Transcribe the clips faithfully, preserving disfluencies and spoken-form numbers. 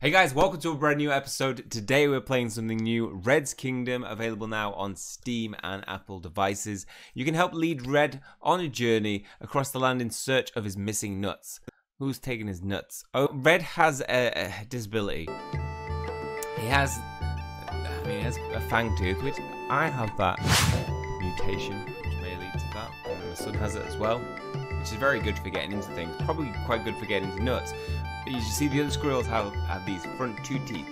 Hey guys, welcome to a brand new episode. Today we're playing something new, Red's Kingdom, available now on Steam and Apple devices. You can help lead Red on a journey across the land in search of his missing nuts. Who's taking his nuts? Oh, Red has a, a disability. He has, I mean, he has a fang tooth, which I have that mutation, which may lead to that. And my son has it as well, which is very good for getting into things, probably quite good for getting into nuts. You see the other squirrels have, have these front two teeth.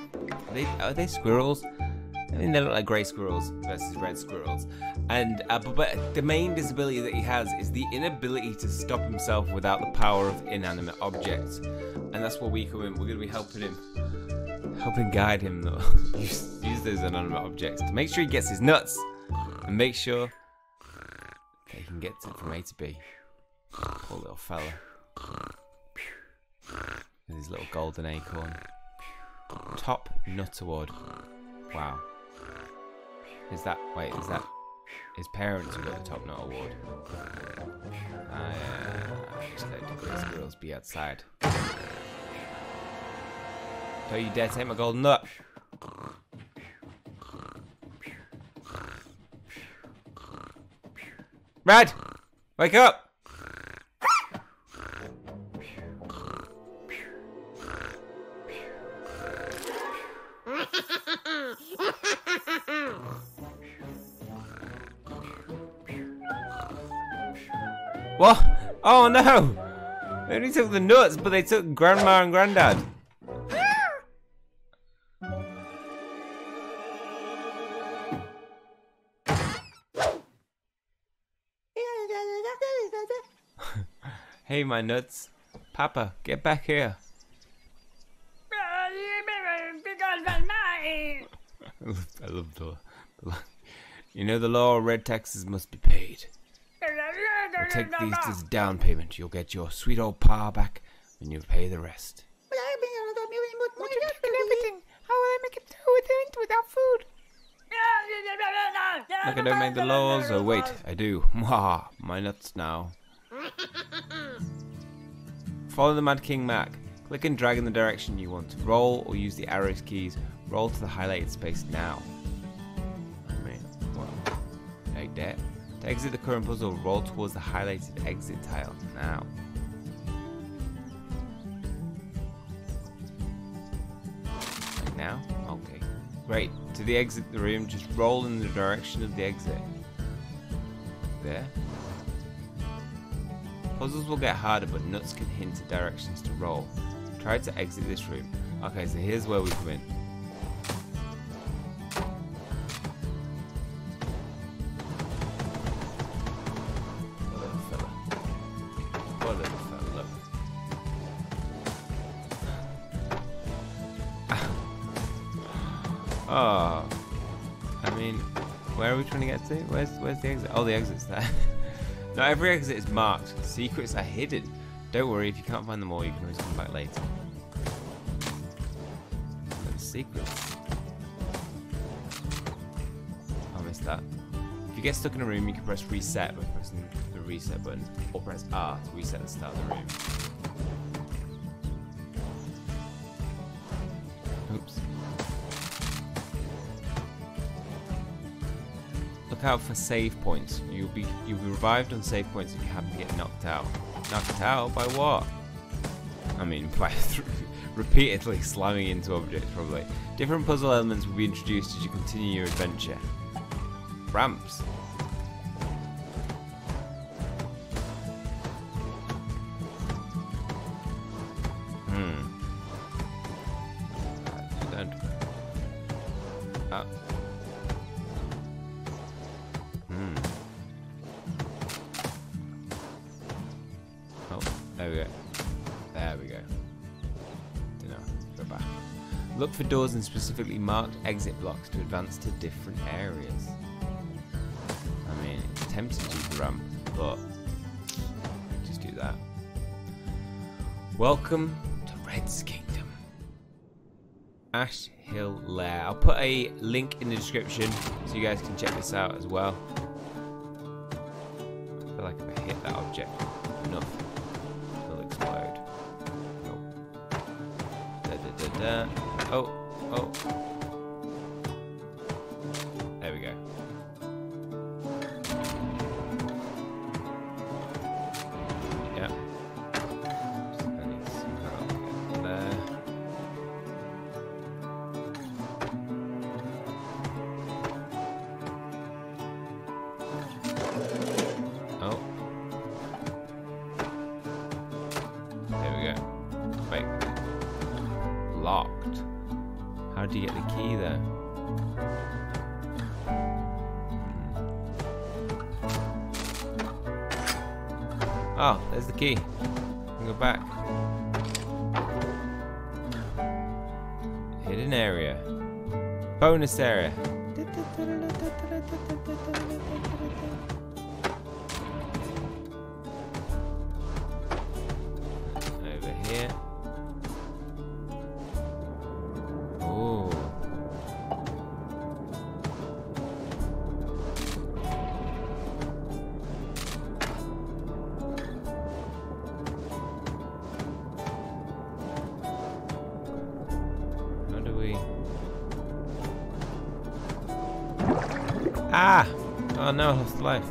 Are they, are they squirrels? I mean, they look like grey squirrels versus red squirrels. And uh, but, but the main disability that he has is the inability to stop himself without the power of inanimate objects. And that's what we come in. We're going to be helping him, helping guide him though. use, use those inanimate objects to make sure he gets his nuts, and make sure that he can get to, from A to B. Poor little fella. With his little golden acorn. Top Nut Award. Wow. Is that, wait, is that his parents who got the Top Nut Award? I, uh, I just let the squirrels be outside. Don't you dare take my golden nut! Red! Wake up! What? Oh no! They only took the nuts, but they took Grandma and Granddad. Hey, my nuts. Papa, get back here. I love the law. You know the law, red taxes must be paid. We'll take these as down payment. You'll get your sweet old pa back and you'll pay the rest. What you and everything? How will I make it through with it without food? Look, I don't make the laws. Oh wait, I do. Mwah, my nuts now. Follow the Mad King Mac. Click and drag in the direction you want to roll or use the arrow keys. Roll to the highlighted space now. I mean, well, like that. To exit the current puzzle, roll towards the highlighted exit tile now. Like now? Okay. Great. To the exit of the room, just roll in the direction of the exit. There. Puzzles will get harder, but nuts can hint at directions to roll. Try to exit this room. Okay, so here's where we come in. Oh, I mean, where are we trying to get to? Where's, where's the exit? Oh, the exit's there. Not every exit is marked. Secrets are hidden. Don't worry, if you can't find them all, you can always come back later. That's secrets. I missed that. If you get stuck in a room, you can press reset by pressing the reset button, or press R to reset the start of the room. Look out for save points. You'll be you'll be revived on save points if you happen to get knocked out. Knocked out by what? I mean, by repeatedly slamming into objects, probably. Different puzzle elements will be introduced as you continue your adventure. Ramps. Hmm. Don't. Oh. There we go. There we go. Dunno. Go back. Look for doors and specifically marked exit blocks to advance to different areas. I mean, it's tempting to use the ramp, but just do that. Welcome to Red's Kingdom. Ash Hill Lair. I'll put a link in the description so you guys can check this out as well. I feel like if I hit that object enough, explode. Nope. Da, da, da, Uh, oh, oh. There we go. Yeah. Just I need some help over there. Oh. There we go. Wait. Locked. How do you get the key there? Oh, there's the key. You can go back. Hidden area. Bonus area. Over here. Ooh. Ah! Oh no, I lost life.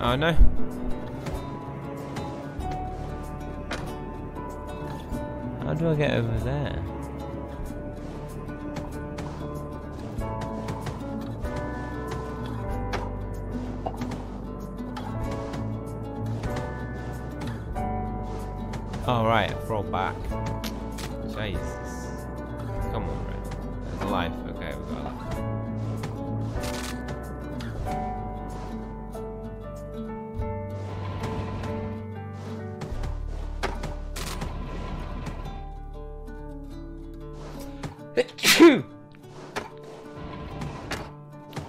Oh no. How do I get over there? All right, I throw back. Jesus. Come on, Red. There's a life. Okay, we've got a life.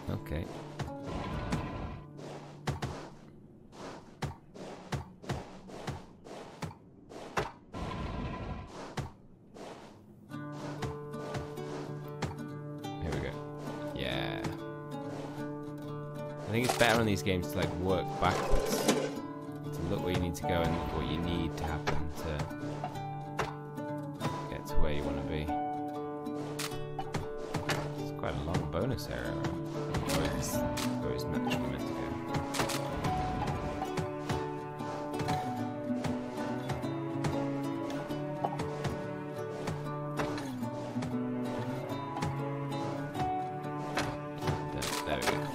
Okay. I think it's better on these games to like work backwards, to look where you need to go and what you need to happen to get to where you want to be. It's quite a long bonus area, or it's, or it's naturally meant to go. There, there we go.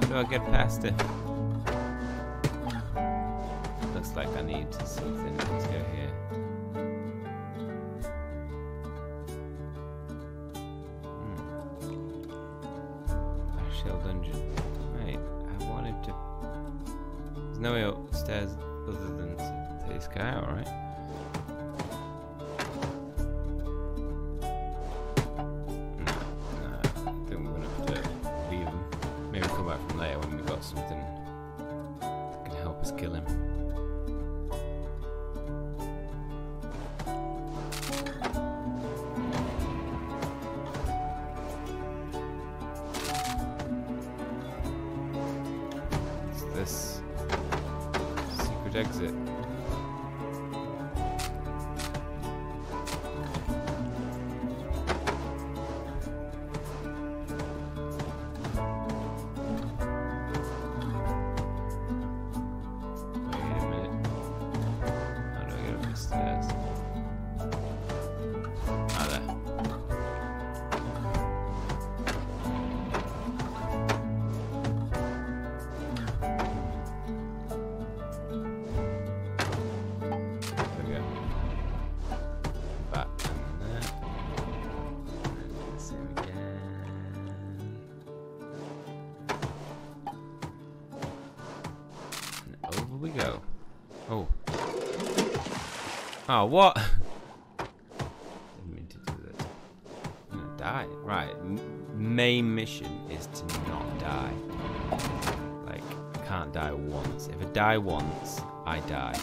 How do I get past it? Looks like I need something to go here. Hmm. A Shell Dungeon. Right, I wanted to... There's no way upstairs other than to take this guy out, right? Something that can help us kill him. It's this secret exit. We go. Oh. Oh, what? Didn't mean to do that. I'm gonna die. Right. M- Main main mission is to not die. Like, I can't die once. If I die once, I die.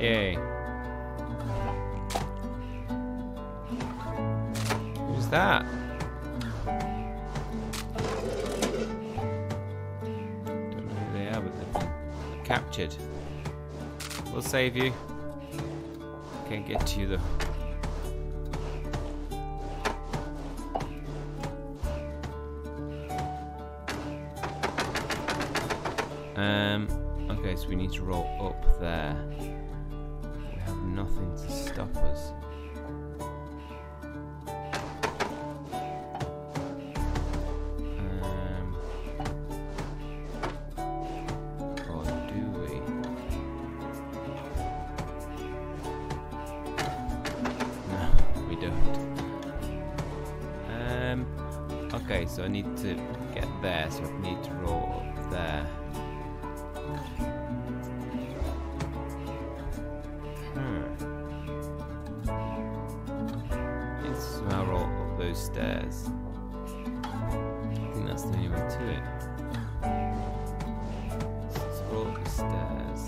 Yay. Who's that? Don't know who they are, but they're captured. We'll save you. Can't get to you though. Um, okay, so we need to roll up there. Nothing to stop us. Um, or do we? No, we don't. Um, okay, so I need to get there, so I need to roll up there. Stairs. I think that's the only way to it. So let's roll up the stairs.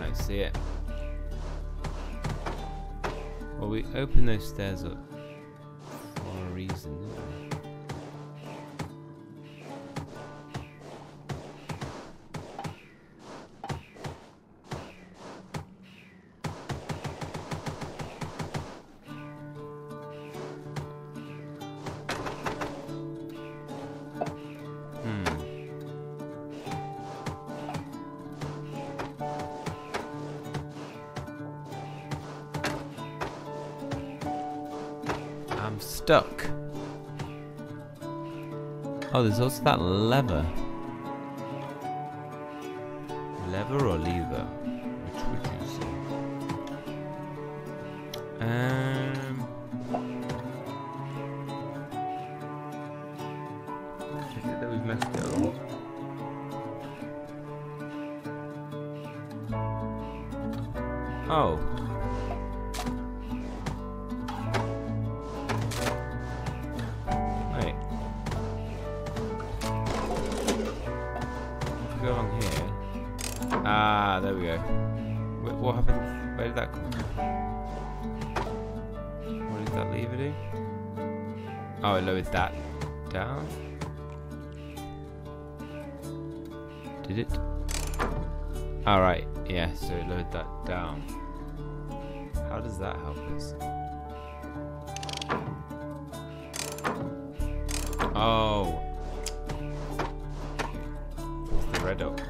I see it. Well, we open those stairs up. Stuck. Oh, there's also that lever. Lever or lever? Which would you say? Um, I think that we've messed it up. Oh. Lowered that down. Did it? Alright, yeah, so it lowered that down. How does that help us? Oh. It's the red up.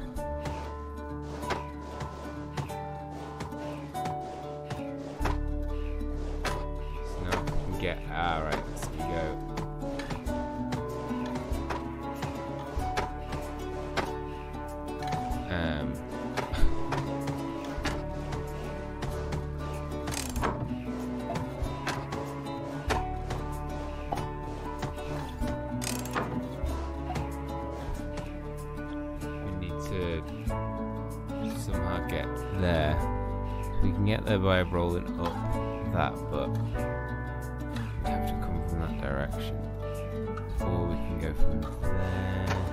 So now we can get. Alright, so we go. By rolling up that, but we have to come from that direction, or we can go from there.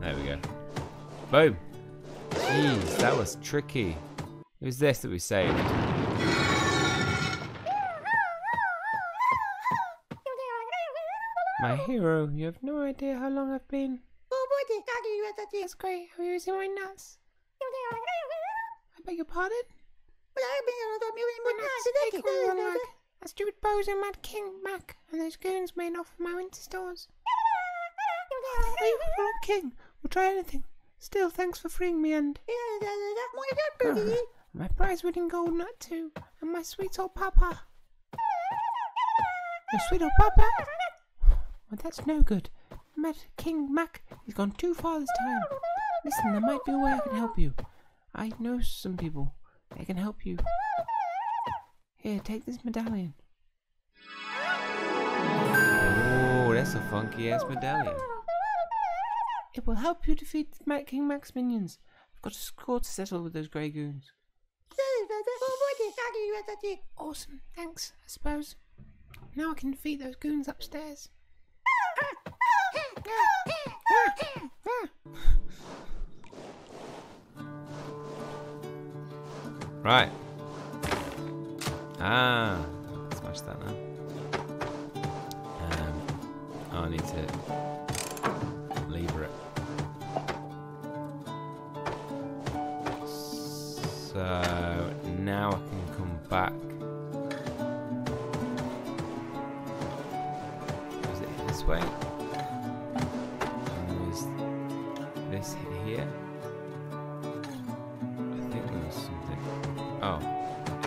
There we go. Boom. Jeez, that was tricky. It was this that we saved. My hero, you have no idea how long I've been. That's great. Are you using my nuts? I beg your pardon? Not that stupid bozo Mad King Mac and those goons made off of my winter stores. Faithful King, we'll try anything. Still, thanks for freeing me and oh, my prize-winning gold nut too, and my sweet old papa. Your sweet old papa? Well, that's no good. Mad King Mac, he's gone too far this time. Listen, there might be a way I can help you. I know some people. They can help you. Here, take this medallion. Oh, that's a funky-ass medallion. It will help you defeat Mad King Mac's minions. I've got a score to settle with those grey goons. Awesome, thanks, I suppose. Now I can defeat those goons upstairs. Right. Ah, smash that now. Um, oh, I need to lever it. So now I can come back. Is it this way? And is this here? I think there was something. Oh,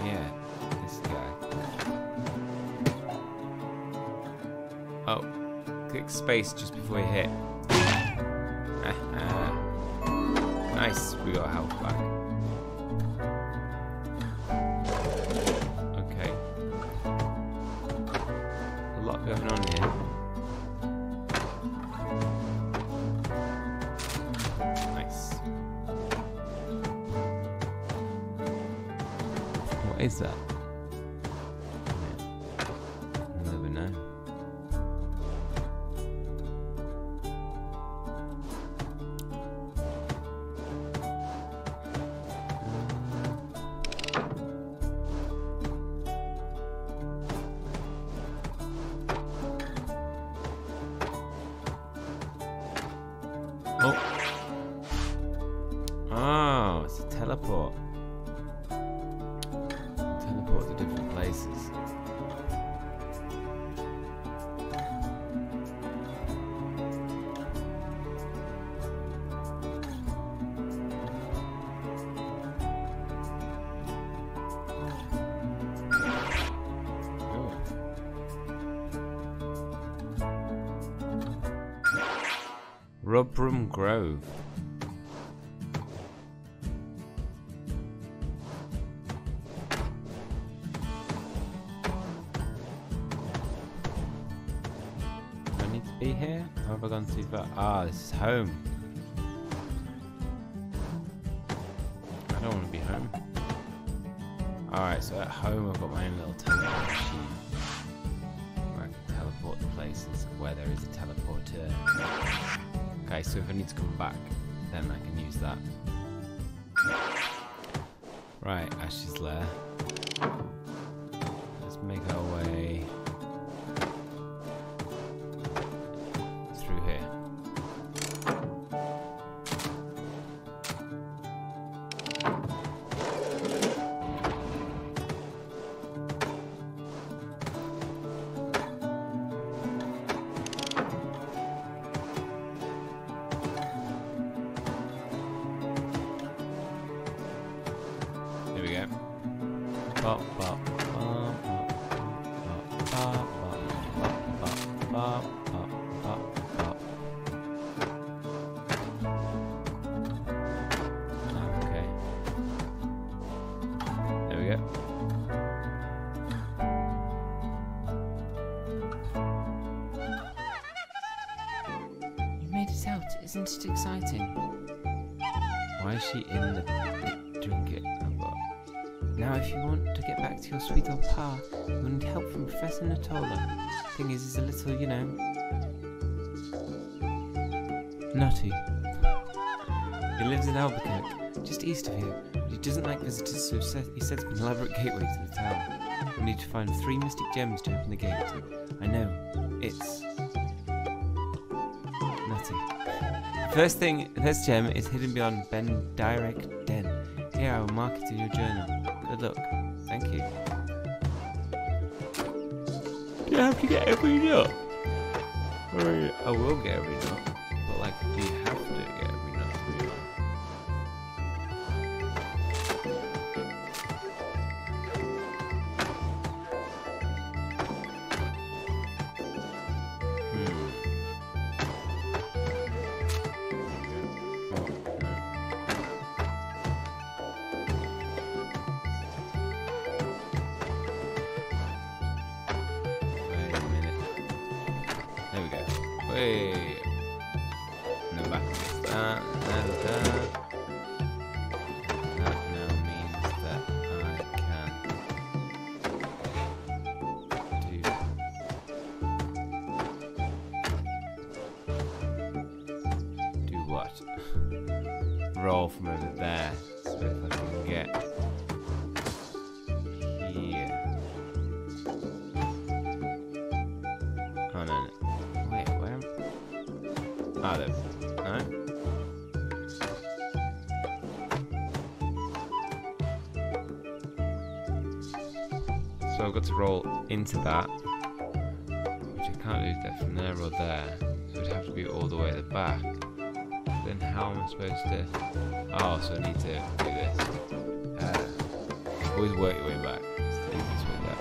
yeah, this guy. Oh, click space just before you hit. Nice, we got health back. Is that? Yeah. I'll never know. Oh! Oh, it's a teleport. Rubroom Grove. Do I need to be here? Or have I gone too far? Ah, this is home. I don't want to be home. Alright, so at home I've got my own little teleport machine. Where I can teleport to places where there is a teleporter. Okay, so if I need to come back, then I can use that. Right, Ash's Lair. Let's make our way through here. Out. Isn't it exciting? Why is she in the, the trinket? Now if you want to get back to your sweet old pa, you'll need help from Professor Natola. Thing is, he's a little, you know, nutty. He lives in Albuquerque, just east of here. He doesn't like visitors, so set, he sets up an elaborate gateway to the tower. We'll need to find three mystic gems to open the gate. I know, it's nutty. First thing, this gem is hidden beyond Ben Direct Den. Here, I will mark it in your journal. Good luck. Thank you. Do I have to get every nut? I will get every nut, but like, do you have to get every nut? Roll from over there, so if I can get here. Oh no, no. Wait, where am I? Ah, there. No. So I've got to roll into that, which I can't do that from there or there. So it would have to be all the way at the back. Then how am I supposed to... Oh, so I need to do this. Uh, always work your way back. It's the easiest way back.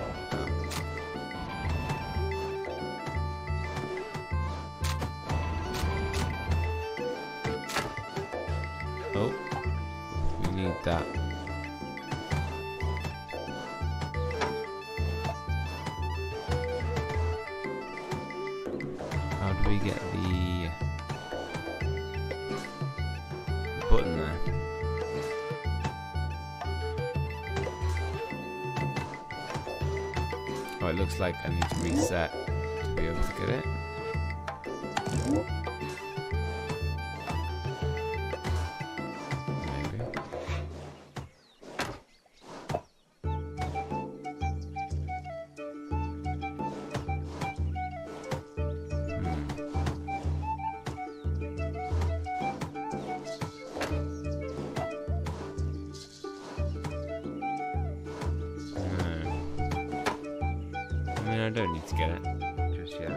Oh. Oh, we need that. How do we get the... button there. Oh, it looks like I need to reset to be able to get it. Maybe. I don't need to get it just yet.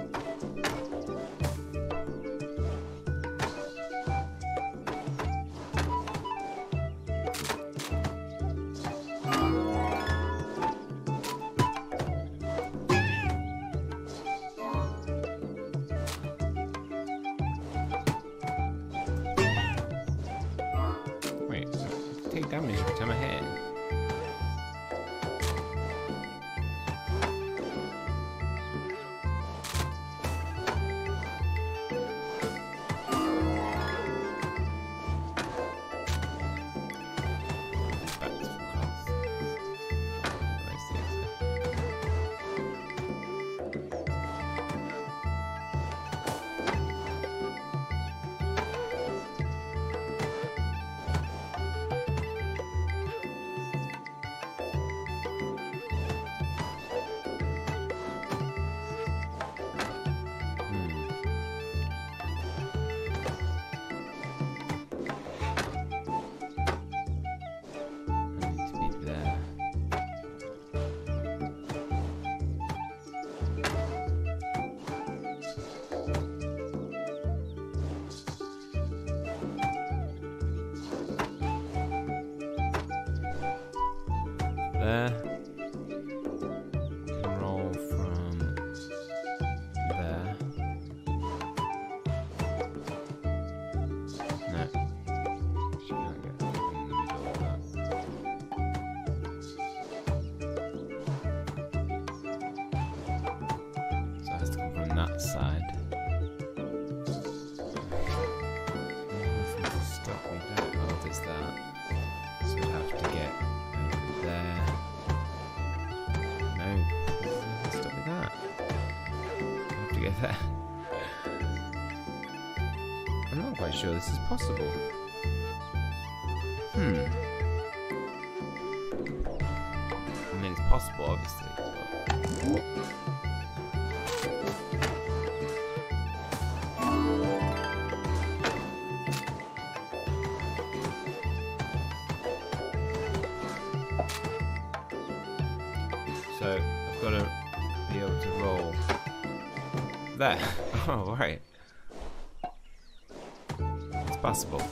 Wait, I take damage every time I hit it. There. Roll from there. No. She can't get in the middle of that. So it has to come from that side. Nothing to stop me down. Oh, there's that. So we have to get over there. There. I'm not quite sure this is possible. Hmm. possible, obviously. So I've got to be able to roll there. Oh, right. It's possible.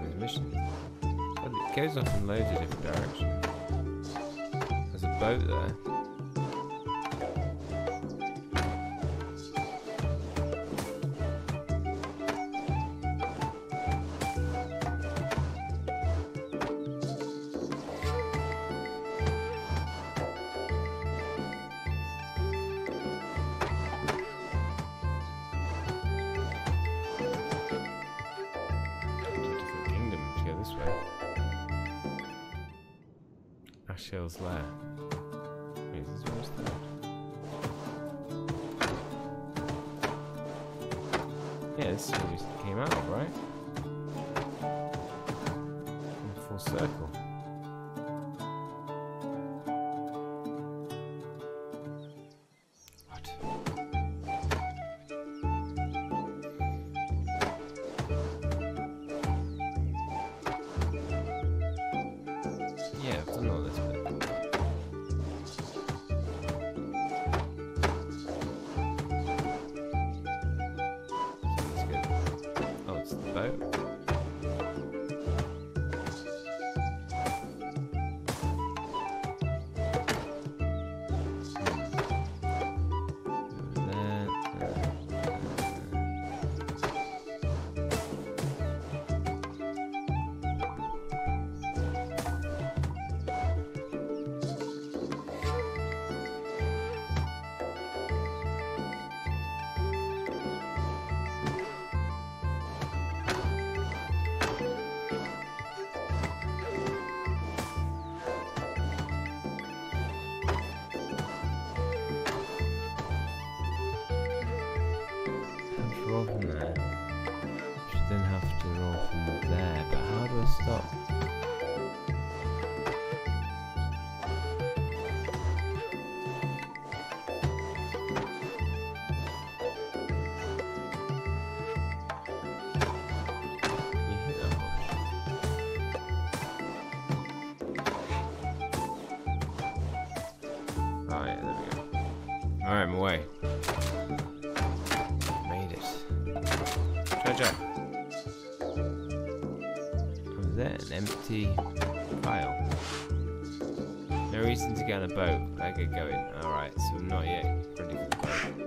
It goes off in loads of different directions. There's a boat there. Ash Hill Lair. Wait, is this where's that? Yeah, this is where we came out of, right? In full circle. Alright, I'm away. Made it. Try, try. Was that an empty pile? No reason to get on a boat. I get going. Alright, so we're not yet ready for the boat.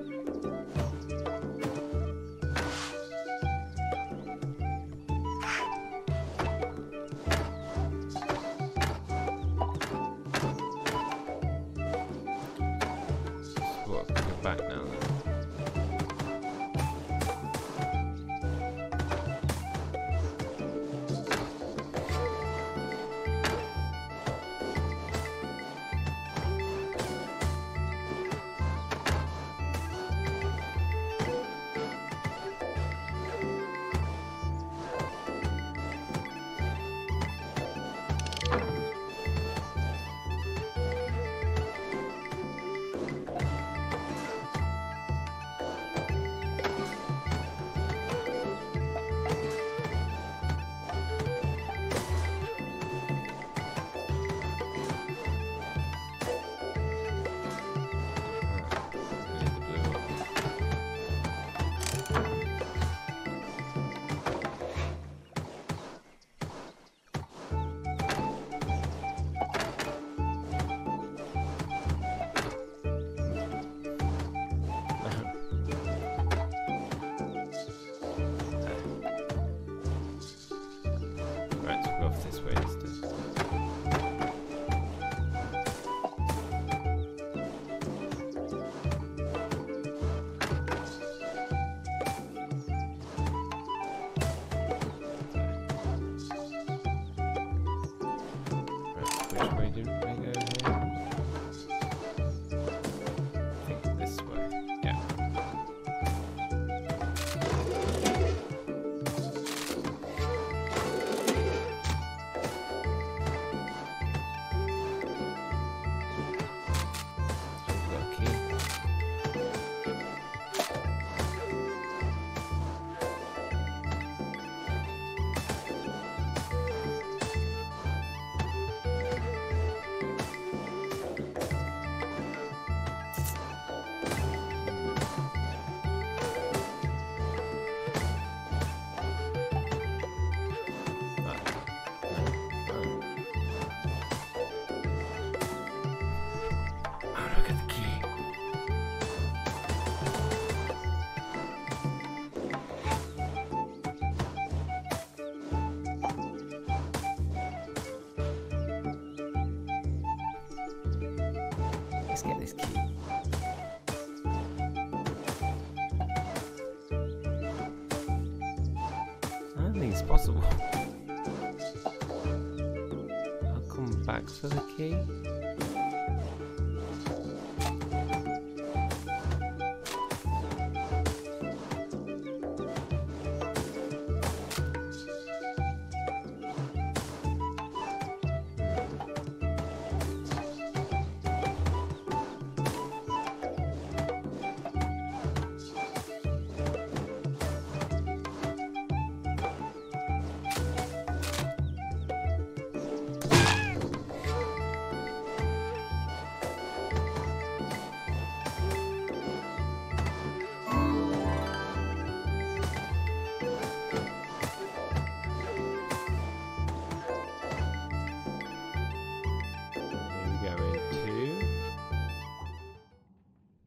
Let's get this key. I don't think it's possible. I'll come back for the key.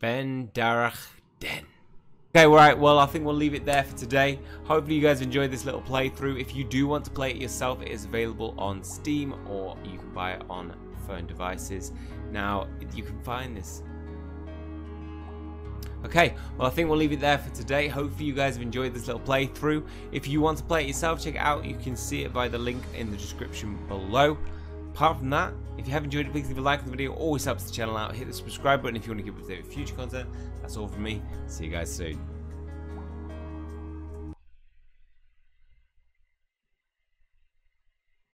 Ben Darach Den. Okay, right, well, I think we'll leave it there for today. Hopefully you guys enjoyed this little playthrough. If you do want to play it yourself, it is available on Steam, or you can buy it on phone devices. Now, you can find this. Okay, well, I think we'll leave it there for today. Hopefully you guys have enjoyed this little playthrough. If you want to play it yourself, check it out. You can see it via the link in the description below. Apart from that, if you have enjoyed it, please leave a like on the video. Always helps the channel out. Hit the subscribe button if you want to keep up with future content. That's all from me. See you guys soon.